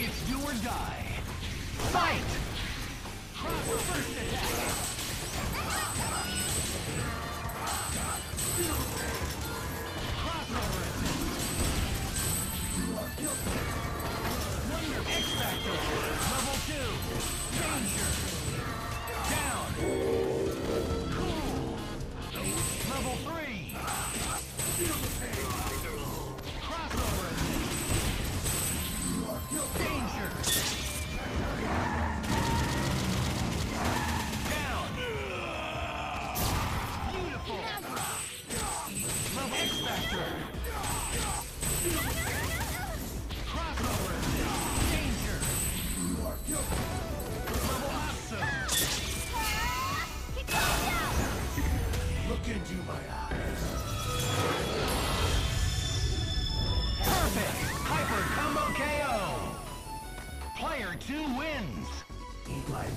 It's do or die. Fight! Cross first attack! Crossover attack! You are guilty! X-Factor, level 2, danger, down, cool, level 3, crossover, danger, down, beautiful, level X-Factor, look into my eyes. Perfect! Hyper Combo KO! Player 2 wins! Eat my